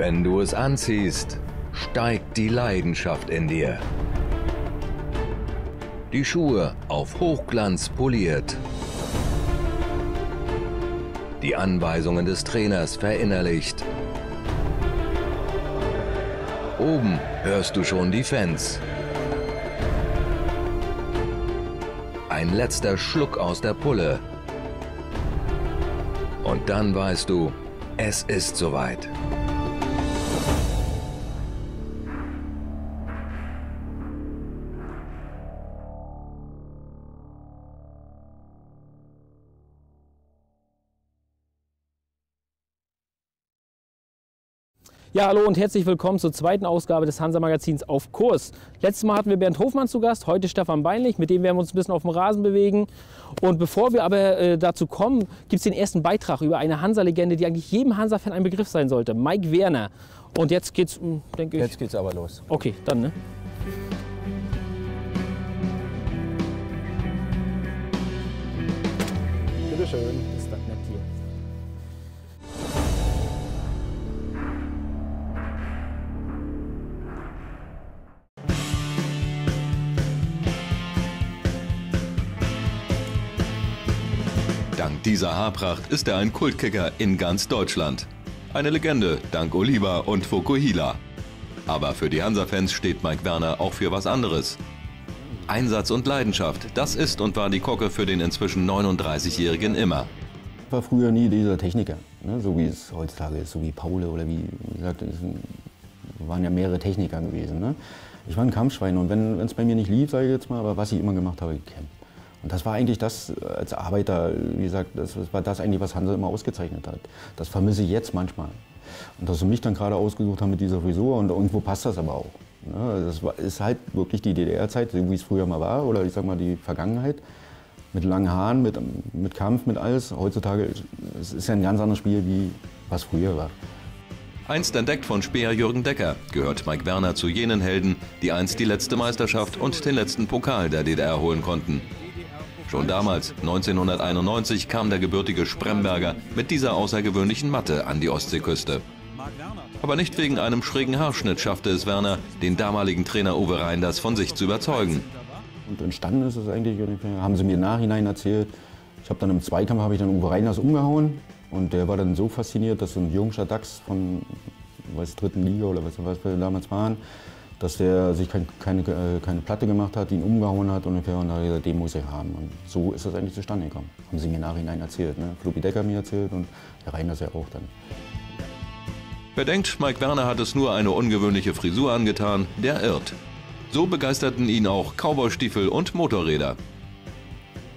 Wenn du es anziehst, steigt die Leidenschaft in dir. Die Schuhe auf Hochglanz poliert. Die Anweisungen des Trainers verinnerlicht. Oben hörst du schon die Fans. Ein letzter Schluck aus der Pulle. Und dann weißt du, es ist soweit. Ja, hallo und herzlich willkommen zur zweiten Ausgabe des Hansa-Magazins Auf Kurs. Letztes Mal hatten wir Bernd Hofmann zu Gast, heute Stefan Beinlich, mit dem werden wir uns ein bisschen auf dem Rasen bewegen. Und bevor wir aber dazu kommen, gibt es den ersten Beitrag über eine Hansa-Legende, die eigentlich jedem Hansa-Fan ein Begriff sein sollte, Mike Werner. Und jetzt geht's, denke ich... Jetzt geht's aber los. Okay, dann, ne? Bitteschön, ist das nett hier. Dank dieser Haarpracht ist er ein Kultkicker in ganz Deutschland. Eine Legende dank Oliver und Fokuhila. Aber für die Hansa-Fans steht Mike Werner auch für was anderes. Einsatz und Leidenschaft, das ist und war die Kocke für den inzwischen 39-Jährigen immer. Ich war früher nie dieser Techniker, ne? So wie es heutzutage ist, so wie Paul oder wie gesagt, es waren ja mehrere Techniker gewesen. Ne? Ich war ein Kampfschwein und wenn es bei mir nicht lief, sage ich jetzt mal, aber was ich immer gemacht habe, gekämpft. Und das war eigentlich das, als Arbeiter, wie gesagt, das war das eigentlich, was Hansa immer ausgezeichnet hat. Das vermisse ich jetzt manchmal. Und dass sie mich dann gerade ausgesucht haben mit dieser Frisur und irgendwo passt das aber auch. Das ist halt wirklich die DDR-Zeit, wie es früher mal war, oder ich sag mal die Vergangenheit. Mit langen Haaren, mit Kampf, mit alles. Heutzutage es ist ja ein ganz anderes Spiel, wie was früher war. Einst entdeckt von Speer Jürgen Decker, gehört Mike Werner zu jenen Helden, die einst die letzte Meisterschaft und den letzten Pokal der DDR holen konnten. Schon damals, 1991, kam der gebürtige Spremberger mit dieser außergewöhnlichen Matte an die Ostseeküste. Aber nicht wegen einem schrägen Haarschnitt schaffte es Werner, den damaligen Trainer Uwe Reinders von sich zu überzeugen. Und entstanden ist es eigentlich, haben sie mir im Nachhinein erzählt. Ich habe dann im Zweikampf Uwe Reinders umgehauen und der war dann so fasziniert, dass so ein jungscher Dachs von dritten Liga oder was wir damals waren, dass der sich keine Platte gemacht hat, ihn umgehauen hat und dann gesagt, den muss ich haben. Und so ist das eigentlich zustande gekommen. Haben sie mir im Nachhinein erzählt, ne? Fluppi Decker mir erzählt und der Reinders ja auch dann. Wer denkt, Mike Werner hat es nur eine ungewöhnliche Frisur angetan, der irrt. So begeisterten ihn auch Cowboystiefel und Motorräder.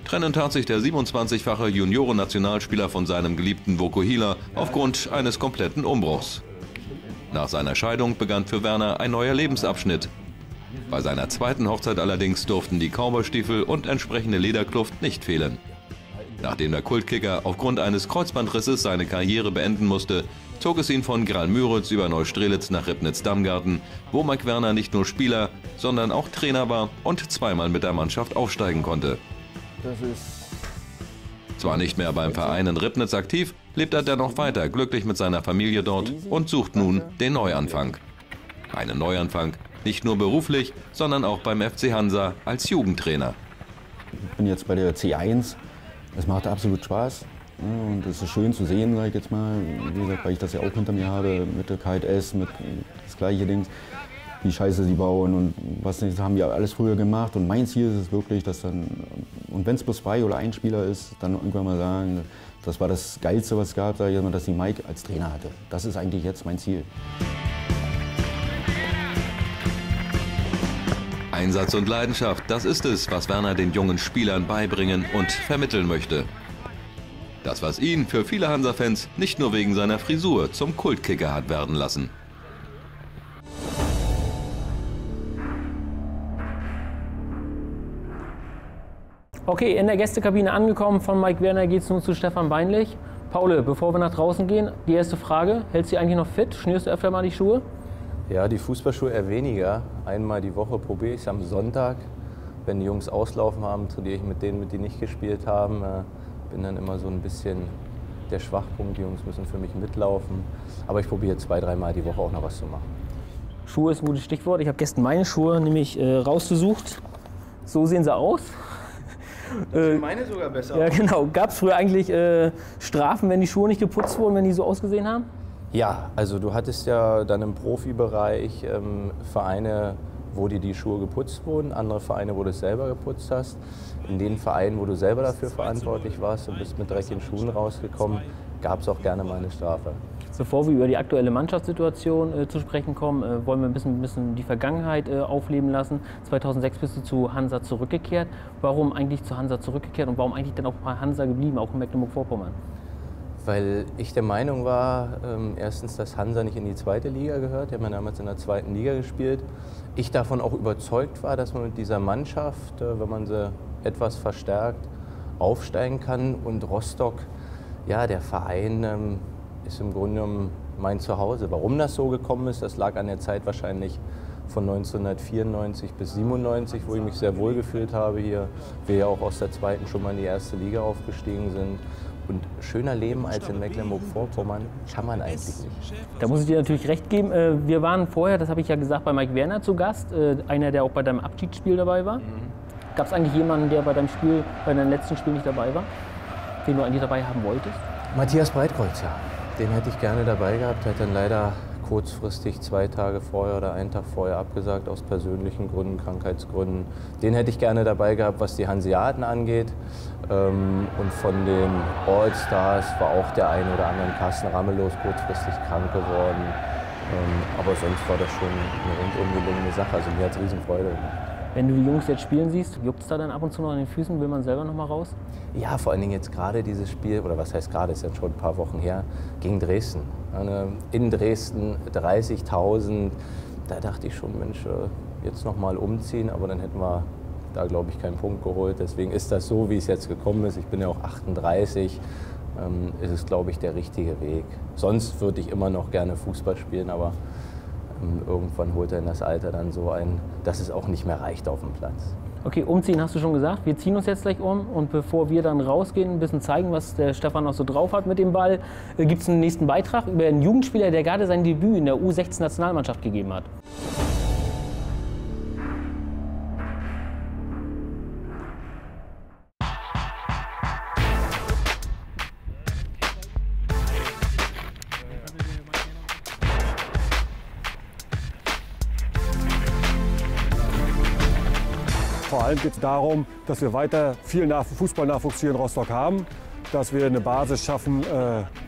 Trennend tat sich der 27-fache Juniorennationalspieler von seinem geliebten Fokuhila aufgrund eines kompletten Umbruchs. Nach seiner Scheidung begann für Werner ein neuer Lebensabschnitt. Bei seiner zweiten Hochzeit allerdings durften die Cowboystiefel und entsprechende Lederkluft nicht fehlen. Nachdem der Kultkicker aufgrund eines Kreuzbandrisses seine Karriere beenden musste, zog es ihn von Graal-Müritz über Neustrelitz nach Ribnitz-Dammgarten, wo Mike Werner nicht nur Spieler, sondern auch Trainer war und zweimal mit der Mannschaft aufsteigen konnte. Zwar nicht mehr beim Verein in Ribnitz aktiv, lebt er dennoch weiter glücklich mit seiner Familie dort und sucht nun den Neuanfang. Einen Neuanfang, nicht nur beruflich, sondern auch beim FC Hansa als Jugendtrainer. Ich bin jetzt bei der C1, es macht absolut Spaß und es ist schön zu sehen, sage ich jetzt mal, wie gesagt, weil ich das ja auch hinter mir habe, mit der KITS, mit das gleiche Ding, wie scheiße sie bauen und was nicht, haben wir alles früher gemacht und mein Ziel ist es wirklich, dass dann, und wenn es bloß zwei oder ein Spieler ist, dann irgendwann mal sagen, das war das Geilste, was es gab, sag ich mal, dass ich Mike als Trainer hatte. Das ist eigentlich jetzt mein Ziel. Einsatz und Leidenschaft, das ist es, was Werner den jungen Spielern beibringen und vermitteln möchte. Das, was ihn für viele Hansa-Fans nicht nur wegen seiner Frisur zum Kultkicker hat werden lassen. Okay, in der Gästekabine angekommen, von Mike Werner geht es nun zu Stefan Beinlich. Paul, bevor wir nach draußen gehen, die erste Frage, hältst du dich eigentlich noch fit? Schnürst du öfter mal die Schuhe? Ja, die Fußballschuhe eher weniger. Einmal die Woche probiere ich es am Sonntag. Wenn die Jungs auslaufen haben, trainiere ich mit denen, die nicht gespielt haben. Bin dann immer so ein bisschen der Schwachpunkt. Die Jungs müssen für mich mitlaufen. Aber ich probiere 2-3 Mal die Woche auch noch was zu machen. Schuhe ist ein gutes Stichwort. Ich habe gestern meine Schuhe nämlich rausgesucht. So sehen sie aus. Das sind meine sogar besser. Ja, genau. Gab es früher eigentlich Strafen, wenn die Schuhe nicht geputzt wurden, wenn die so ausgesehen haben? Ja, also du hattest ja dann im Profibereich Vereine, wo dir die Schuhe geputzt wurden, andere Vereine, wo du es selber geputzt hast. In den Vereinen, wo du selber dafür verantwortlich warst und bist mit dreckigen Schuhen rausgekommen, gab es auch gerne mal eine Strafe. Bevor wir über die aktuelle Mannschaftssituation zu sprechen kommen, wollen wir ein bisschen die Vergangenheit aufleben lassen. 2006 bist du zu Hansa zurückgekehrt. Warum eigentlich zu Hansa zurückgekehrt und warum eigentlich dann auch bei Hansa geblieben, auch in Mecklenburg-Vorpommern? Weil ich der Meinung war, erstens, dass Hansa nicht in die zweite Liga gehört. Die haben ja damals in der zweiten Liga gespielt. Ich davon auch überzeugt war, dass man mit dieser Mannschaft, wenn man sie etwas verstärkt, aufsteigen kann. Und Rostock, ja, der Verein ist im Grunde genommen mein Zuhause. Warum das so gekommen ist, das lag an der Zeit wahrscheinlich von 1994 bis 1997, wo ich mich sehr wohl gefühlt habe hier. Wir ja auch aus der zweiten schon mal in die erste Liga aufgestiegen sind. Und schöner leben als in Mecklenburg-Vorpommern kann man eigentlich nicht. Da muss ich dir natürlich recht geben. Wir waren vorher, das habe ich ja gesagt, bei Mike Werner zu Gast. Einer, der auch bei deinem Abschiedsspiel dabei war. Mhm. Gab es eigentlich jemanden, der bei deinem Spiel, bei deinem letzten Spiel nicht dabei war? Den du eigentlich dabei haben wolltest? Matthias Breitkreuz, ja. Den hätte ich gerne dabei gehabt. Hat dann leider kurzfristig 2 Tage vorher oder einen Tag vorher abgesagt, aus persönlichen Gründen, Krankheitsgründen. Den hätte ich gerne dabei gehabt, was die Hanseaten angeht. Und von den All-Stars war auch der eine oder andere, Carsten Ramelow, kurzfristig krank geworden. Aber sonst war das schon eine rundum gelungene Sache. Also mir hat es riesen Freude gemacht. Wenn du die Jungs jetzt spielen siehst, juckt es da dann ab und zu noch an den Füßen? Will man selber noch mal raus? Ja, vor allen Dingen jetzt gerade dieses Spiel, oder was heißt gerade, ist ja schon ein paar Wochen her, gegen Dresden. In Dresden 30.000, da dachte ich schon, Mensch, jetzt noch mal umziehen, aber dann hätten wir da, glaube ich, keinen Punkt geholt. Deswegen ist das so, wie es jetzt gekommen ist. Ich bin ja auch 38, ist es, glaube ich, der richtige Weg. Sonst würde ich immer noch gerne Fußball spielen, aber irgendwann holt er in das Alter dann so ein, dass es auch nicht mehr reicht auf dem Platz. Okay, umziehen hast du schon gesagt. Wir ziehen uns jetzt gleich um. Und bevor wir dann rausgehen, ein bisschen zeigen, was der Stefan noch so drauf hat mit dem Ball, gibt es einen nächsten Beitrag über einen Jugendspieler, der gerade sein Debüt in der U16-Nationalmannschaft gegeben hat. Vor allem geht es darum, dass wir weiter viel Fußballnachwuchs hier in Rostock haben, dass wir eine Basis schaffen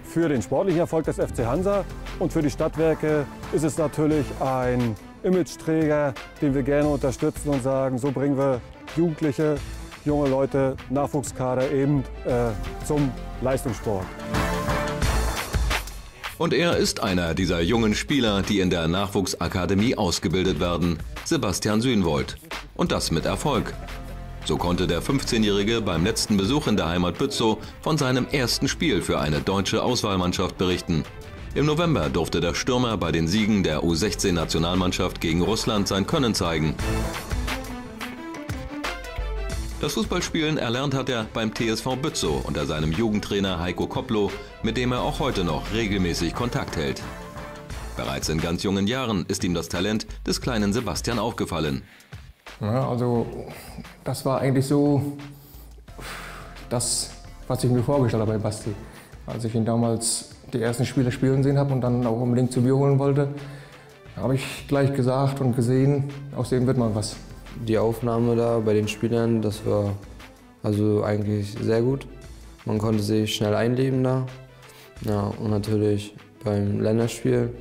für den sportlichen Erfolg des FC Hansa. Und für die Stadtwerke ist es natürlich ein Imageträger, den wir gerne unterstützen und sagen, so bringen wir Jugendliche, junge Leute, Nachwuchskader eben zum Leistungssport. Und er ist einer dieser jungen Spieler, die in der Nachwuchsakademie ausgebildet werden, Sebastian Synwoldt. Und das mit Erfolg. So konnte der 15-Jährige beim letzten Besuch in der Heimat Bützo von seinem ersten Spiel für eine deutsche Auswahlmannschaft berichten. Im November durfte der Stürmer bei den Siegen der U16-Nationalmannschaft gegen Russland sein Können zeigen. Das Fußballspielen erlernt hat er beim TSV Bützo unter seinem Jugendtrainer Heiko Kopplow, mit dem er auch heute noch regelmäßig Kontakt hält. Bereits in ganz jungen Jahren ist ihm das Talent des kleinen Sebastian aufgefallen. Ja, also das war eigentlich so das, was ich mir vorgestellt habe bei Basti. Als ich ihn damals die ersten Spiele spielen sehen habe und dann auch unbedingt zu mir holen wollte, habe ich gleich gesagt und gesehen, aus dem wird mal was. Die Aufnahme da bei den Spielern, das war also eigentlich sehr gut. Man konnte sich schnell einleben da. Ja, und natürlich beim Länderspiel,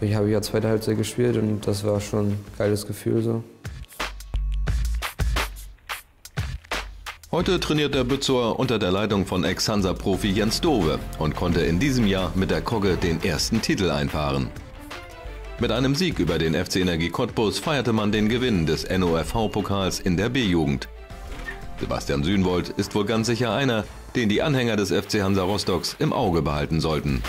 ich habe ja zweite Halbzeit gespielt und das war schon ein geiles Gefühl so. Heute trainiert der Bützoer unter der Leitung von Ex-Hansa-Profi Jens Dove und konnte in diesem Jahr mit der Kogge den ersten Titel einfahren. Mit einem Sieg über den FC Energie Cottbus feierte man den Gewinn des NOFV-Pokals in der B-Jugend. Sebastian Synwoldt ist wohl ganz sicher einer, den die Anhänger des FC Hansa Rostocks im Auge behalten sollten.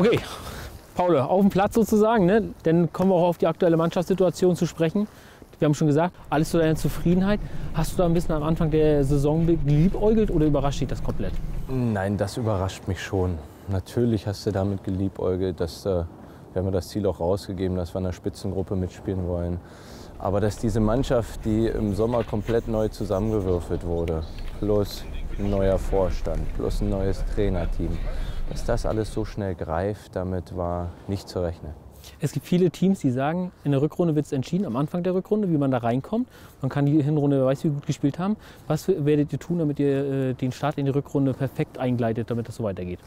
Okay, Paul, auf dem Platz sozusagen, ne? Dann kommen wir auch auf die aktuelle Mannschaftssituation zu sprechen. Wir haben schon gesagt, alles zu deiner Zufriedenheit. Hast du da ein bisschen am Anfang der Saison geliebäugelt oder überrascht dich das komplett? Nein, das überrascht mich schon. Natürlich hast du damit geliebäugelt, dass wir haben das Ziel auch rausgegeben, dass wir in der Spitzengruppe mitspielen wollen. Aber dass diese Mannschaft, die im Sommer komplett neu zusammengewürfelt wurde, plus ein neuer Vorstand, plus ein neues Trainerteam, dass das alles so schnell greift, damit war nicht zu rechnen. Es gibt viele Teams, die sagen, in der Rückrunde wird es entschieden, am Anfang der Rückrunde, wie man da reinkommt. Man kann die Hinrunde, wer weiß, wie gut gespielt haben. Was werdet ihr tun, damit ihr den Start in die Rückrunde perfekt eingleitet, damit das so weitergeht?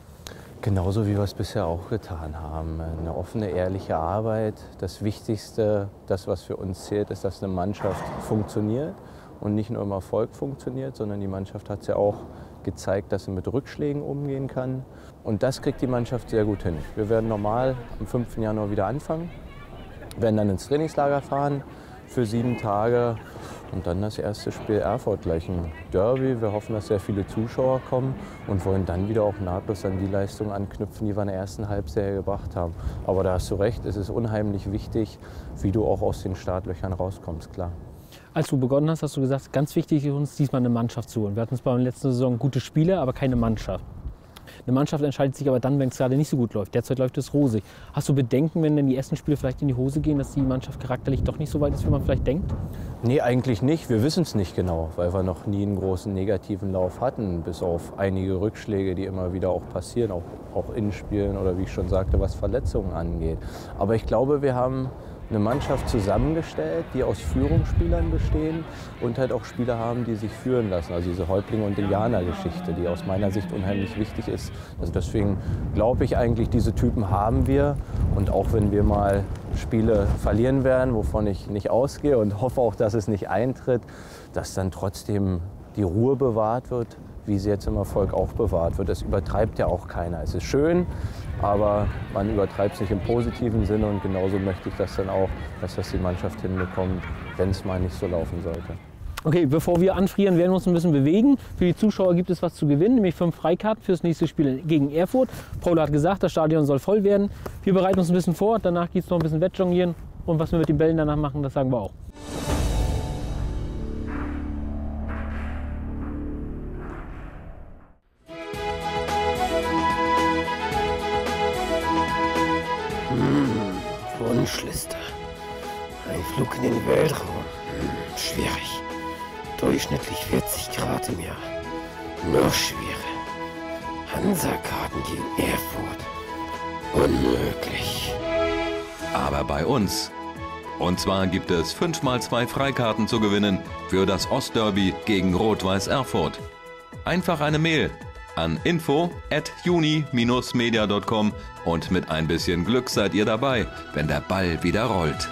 Genauso wie wir es bisher auch getan haben. Eine offene, ehrliche Arbeit. Das Wichtigste, das was für uns zählt, ist, dass eine Mannschaft funktioniert und nicht nur im Erfolg funktioniert, sondern die Mannschaft hat es ja auch gezeigt, dass sie mit Rückschlägen umgehen kann. Und das kriegt die Mannschaft sehr gut hin. Wir werden normal am 5. Januar wieder anfangen, werden dann ins Trainingslager fahren für 7 Tage und dann das erste Spiel Erfurt gleich im Derby. Wir hoffen, dass sehr viele Zuschauer kommen und wollen dann wieder auch nahtlos an die Leistung anknüpfen, die wir in der ersten Halbserie gebracht haben. Aber da hast du recht, es ist unheimlich wichtig, wie du auch aus den Startlöchern rauskommst, klar. Als du begonnen hast, hast du gesagt, ganz wichtig ist uns diesmal eine Mannschaft zu holen. Wir hatten es bei der letzten Saison gute Spieler, aber keine Mannschaft. Eine Mannschaft entscheidet sich aber dann, wenn es gerade nicht so gut läuft. Derzeit läuft es rosig. Hast du Bedenken, wenn dann die ersten Spiele vielleicht in die Hose gehen, dass die Mannschaft charakterlich doch nicht so weit ist, wie man vielleicht denkt? Nee, eigentlich nicht. Wir wissen es nicht genau, weil wir noch nie einen großen negativen Lauf hatten, bis auf einige Rückschläge, die immer wieder auch passieren, auch in Spielen oder wie ich schon sagte, was Verletzungen angeht. Aber ich glaube, wir haben eine Mannschaft zusammengestellt, die aus Führungsspielern bestehen und halt auch Spieler haben, die sich führen lassen. Also diese Häuptlinge- und Indianer-Geschichte, die aus meiner Sicht unheimlich wichtig ist. Also deswegen glaube ich eigentlich, diese Typen haben wir. Und auch wenn wir mal Spiele verlieren werden, wovon ich nicht ausgehe und hoffe auch, dass es nicht eintritt, dass dann trotzdem die Ruhe bewahrt wird, wie sie jetzt im Erfolg auch bewahrt wird. Das übertreibt ja auch keiner. Es ist schön, aber man übertreibt es nicht im positiven Sinne. Und genauso möchte ich das dann auch, dass das die Mannschaft hinbekommt, wenn es mal nicht so laufen sollte. Okay, bevor wir anfrieren, werden wir uns ein bisschen bewegen. Für die Zuschauer gibt es was zu gewinnen, nämlich 5 Freikarten fürs nächste Spiel gegen Erfurt. Paul hat gesagt, das Stadion soll voll werden. Wir bereiten uns ein bisschen vor, danach gibt es noch ein bisschen Wettjonglieren. Und was wir mit den Bällen danach machen, das sagen wir auch. Wunschliste. Ein Flug in den Weltraum. Schwierig. Durchschnittlich 40 Grad im Jahr. Noch schwerer. Hansa-Karten gegen Erfurt. Unmöglich. Aber bei uns. Und zwar gibt es 5 mal 2 Freikarten zu gewinnen für das Ostderby gegen Rot-Weiß Erfurt. Einfach eine Mail an info@juni-media.com und mit ein bisschen Glück seid ihr dabei, wenn der Ball wieder rollt.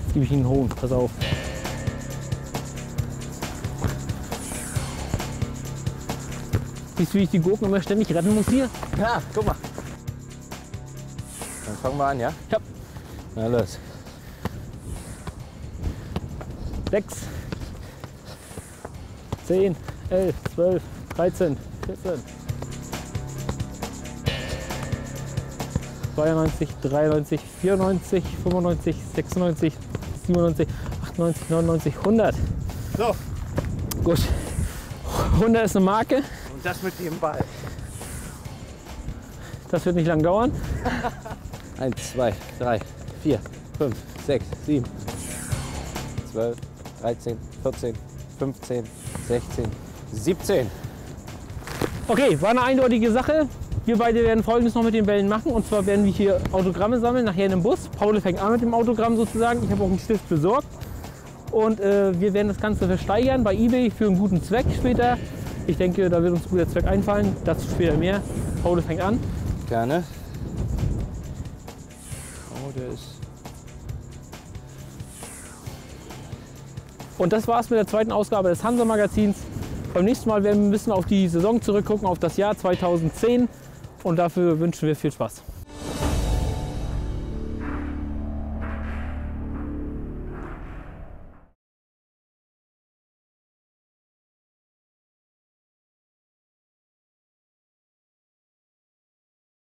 Jetzt gebe ich Ihnen hoch, pass auf. Siehst du, wie ich die Gurken immer ständig retten muss hier? Ja, guck mal. Dann fangen wir an, ja? Ja. Na los. 6, 10, 11, 12, 13, 14. 92, 93, 94, 95, 96, 97, 98, 99, 100. So. Gut. 100 ist eine Marke. Das mit dem Ball. Das wird nicht lang dauern. 1, 2, 3, 4, 5, 6, 7, 12, 13, 14, 15, 16, 17. Okay, war eine eindeutige Sache. Wir beide werden Folgendes noch mit den Bällen machen. Und zwar werden wir hier Autogramme sammeln, nachher in einem Bus. Paul fängt an mit dem Autogramm sozusagen. Ich habe auch einen Stift besorgt. Und wir werden das Ganze versteigern bei eBay für einen guten Zweck später. Ich denke, da wird uns ein guter Zweck einfallen. Dazu später mehr. Paul fängt an. Gerne. Oh, der ist. Und das war's mit der zweiten Ausgabe des Hansa-Magazins. Beim nächsten Mal werden wir ein bisschen auf die Saison zurückgucken, auf das Jahr 2010. Und dafür wünschen wir viel Spaß.